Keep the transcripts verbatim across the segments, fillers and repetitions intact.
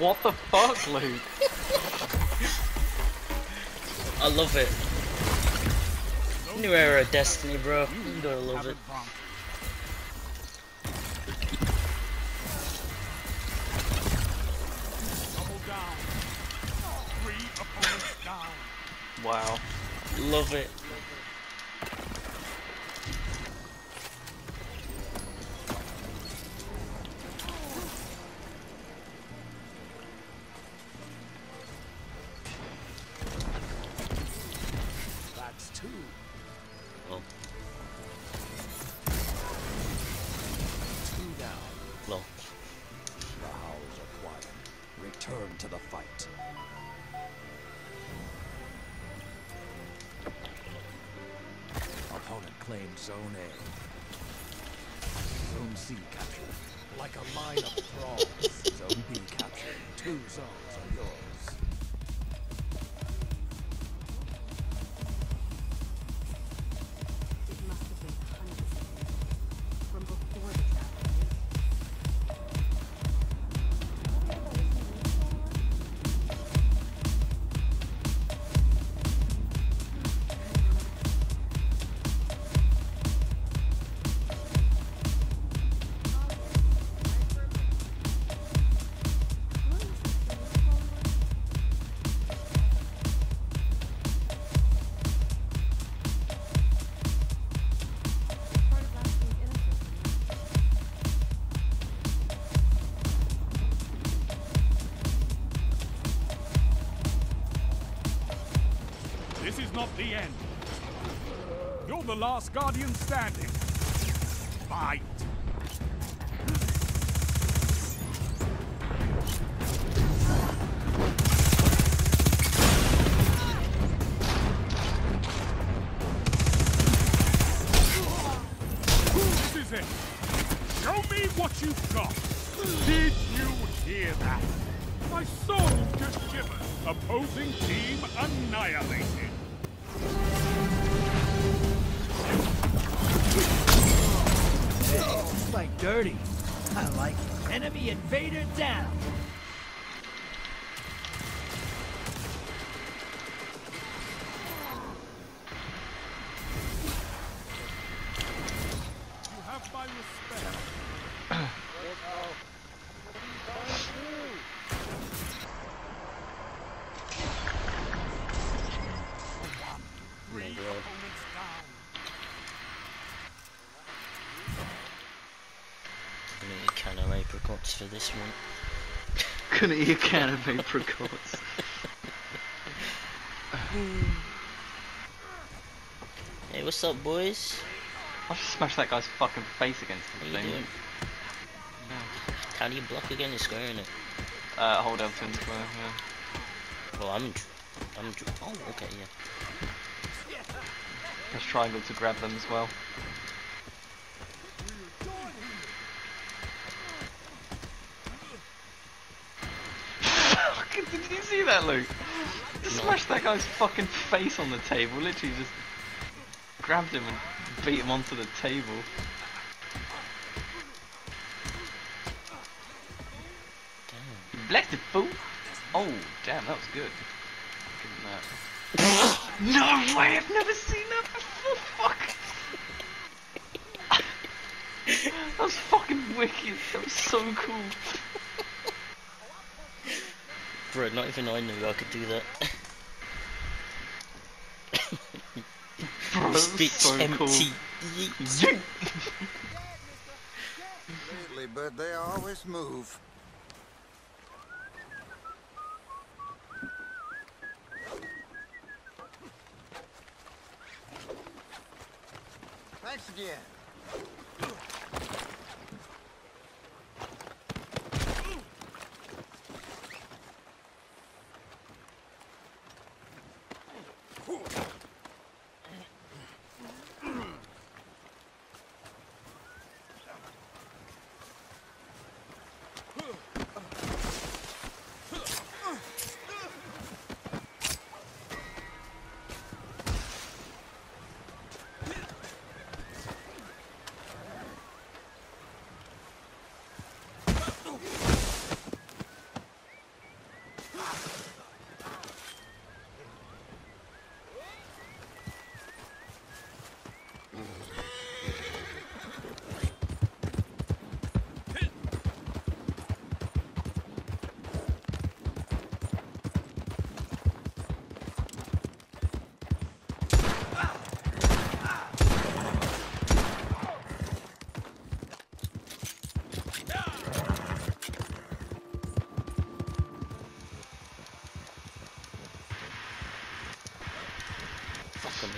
What the fuck, Luke? I love it. New Era Destiny, bro. You gotta love it. Wow. Love it. That's two. Oh. Two down. No. The howls are quiet. Return to the fight. Claimed Zone A. Zone C captured. Like a line of frogs. Zone B captured. Two zones are yours. It must have been hundreds from before the This is not the end. You're the last guardian standing. Fight! This is it. Show me what you've got. Did you hear that? My soul just shivered. Opposing team annihilated. It's like dirty. I like it. Enemy invader down. You have my respect. Gonna eat a can of apricots for this one. Gonna eat a can of apricots. Hey, what's up, boys? I just smashed that guy's fucking face against the thing. No. How do you block again? You're squaring it. Uh, hold up and square. Yeah. Well, I'm, I'm. Oh, okay, yeah. Press triangle to grab them as well. Did you see that, Luke? Just no. Smashed that guy's fucking face on the table. Literally just grabbed him and beat him onto the table. Damn. You blacked it, fool. Oh, damn, that was good. Look at that. No way! I've never seen that before. Fuck. That was fucking wicked. That was so cool. Bro, not even I knew I could do that. Bro, so cool. Lately, but they always move. Thanks again.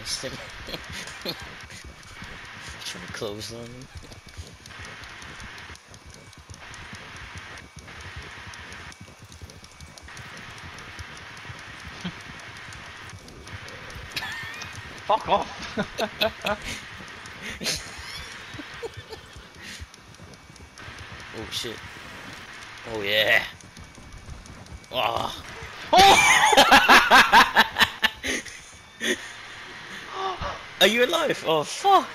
missed him. Trying to close on him. Fuck off! Oh shit. Oh yeah. Oh. Oh! Are you alive? Oh fuck!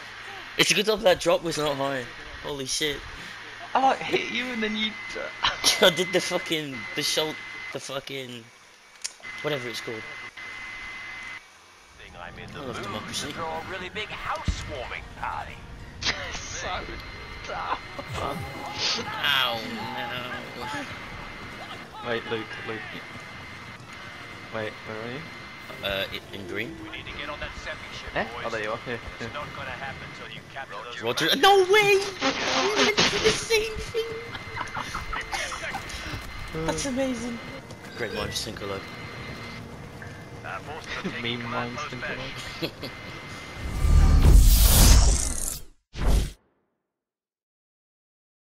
It's a good job that drop was not mine. Holy shit. I like hit you and then you... I did the fucking... the shot... the fucking... whatever it's called. I'm in the mood to throw a really big housewarming party. So dumb. Ow, no. Wait, Luke, Luke. Wait, where are you? Uh, in green. We need to get on that septic ship, eh? Boys. Oh, there you are. Yeah, yeah. It's not gonna happen till you capture those. Roger. No way! We went through the same thing! That's amazing. Great minds think alike. Mean minds think alike.